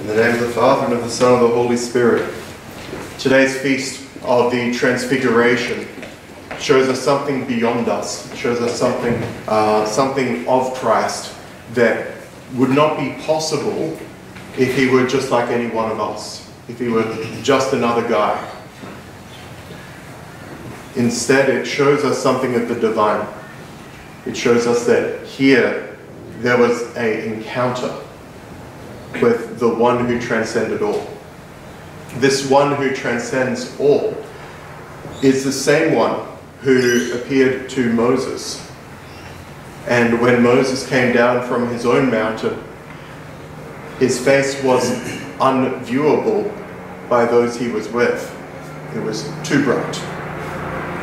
In the name of the Father, and of the Son, and of the Holy Spirit. Today's feast of the Transfiguration shows us something beyond us. It shows us something, something of Christ that would not be possible if he were just like any one of us, if he were just another guy. Instead, it shows us something of the divine. It shows us that here there was an encounter with the one who transcended all. This one who transcends all is the same one who appeared to Moses. And when Moses came down from his own mountain, his face was unviewable by those he was with. It was too bright,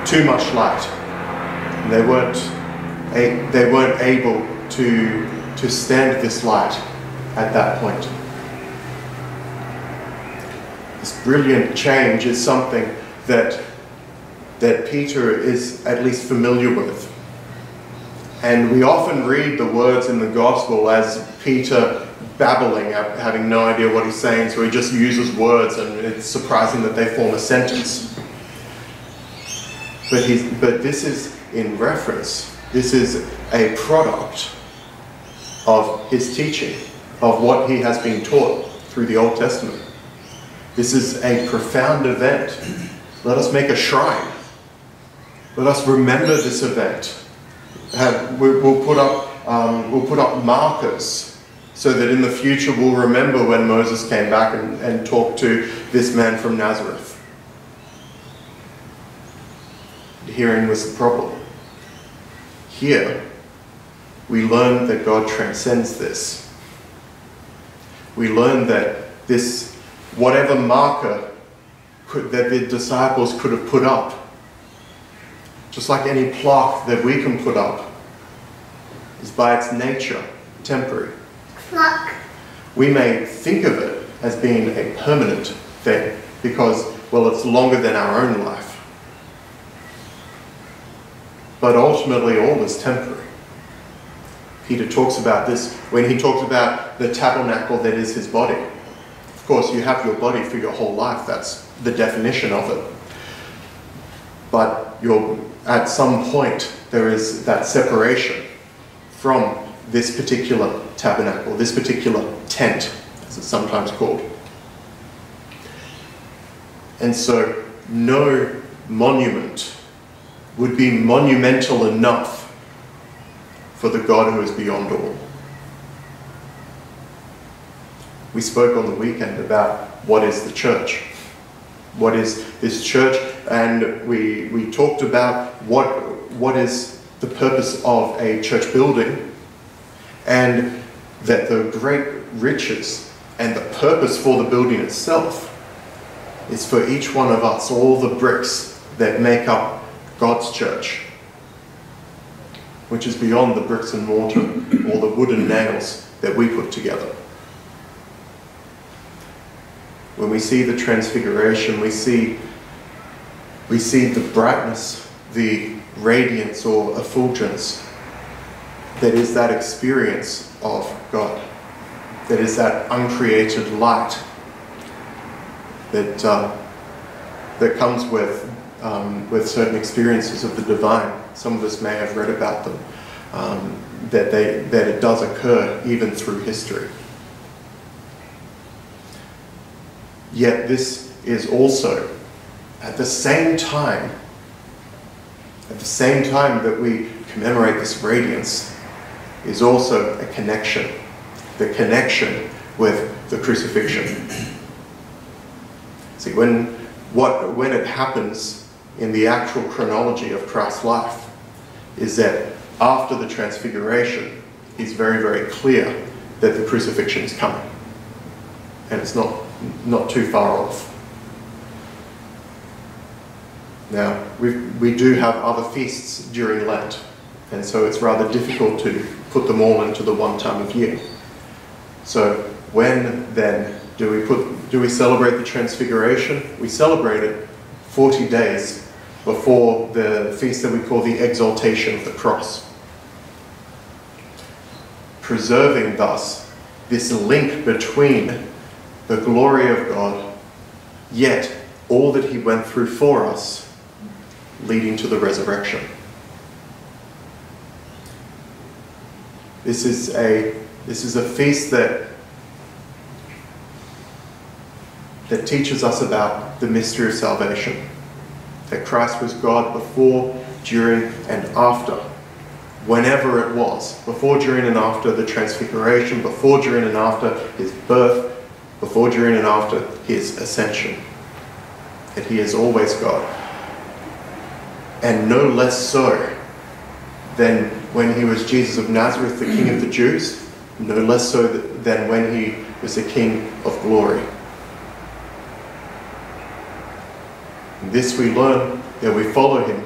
too much light. And they weren't able to stand this light at that point. This brilliant change is something that Peter is at least familiar with. And we often read the words in the Gospel as Peter babbling, having no idea what he's saying, so he just uses words, and it's surprising that they form a sentence. But this is in reference. This is a product of his teaching, of what he has been taught through the Old Testament. This is a profound event. Let us make a shrine. Let us remember this event. We'll put up markers so that in the future we'll remember when Moses came back and talked to this man from Nazareth. The hearing was the problem. Here, we learn that God transcends this. We learn that this, whatever marker that the disciples could have put up, just like any plaque that we can put up, is by its nature temporary. Look. We may think of it as being a permanent thing because, well, it's longer than our own life. But ultimately, all is temporary. Peter talks about this when he talks about the tabernacle that is his body. Of course, you have your body for your whole life. That's the definition of it. But at some point, there is that separation from this particular tabernacle, this particular tent, as it's sometimes called. And so, no monument would be monumental enough for the God who is beyond all. We spoke on the weekend about what is the church. What is this church? And we talked about what is the purpose of a church building, and that the great riches and the purpose for the building itself is for each one of us, all the bricks that make up God's church, which is beyond the bricks and mortar or the wooden nails that we put together. When we see the Transfiguration, we see the brightness, the radiance or effulgence that is that experience of God, that is that uncreated light that comes with certain experiences of the divine. Some of us may have read about them, that it does occur even through history. Yet this is also, at the same time that we commemorate this radiance, is also a connection, the connection with the crucifixion. See, when it happens in the actual chronology of Christ's life is that after the Transfiguration, it's very, very clear that the crucifixion is coming. And it's not too far off. Now, we do have other feasts during Lent, and so it's rather difficult to put them all into the one time of year. So when, then, do we celebrate the Transfiguration? We celebrate it 40 days before the feast that we call the Exaltation of the Cross, preserving thus this link between the glory of God, yet all that he went through for us, leading to the resurrection. This is a feast that teaches us about the mystery of salvation, that Christ was God before, during, and after, whenever it was, before, during, and after the Transfiguration, before, during, and after his birth, before, during, and after his ascension, that he is always God. And no less so than when he was Jesus of Nazareth, the King of the Jews, no less so than when he was the King of glory. In this we learn that we follow him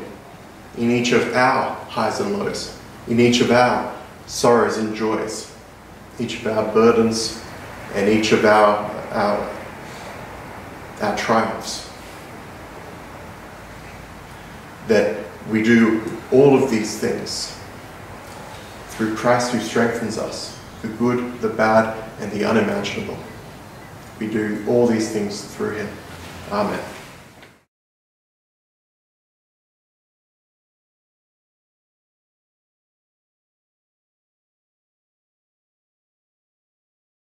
in each of our highs and lows, in each of our sorrows and joys, each of our burdens and each of our triumphs. That we do all of these things through Christ who strengthens us, the good, the bad, and the unimaginable. We do all these things through him. Amen.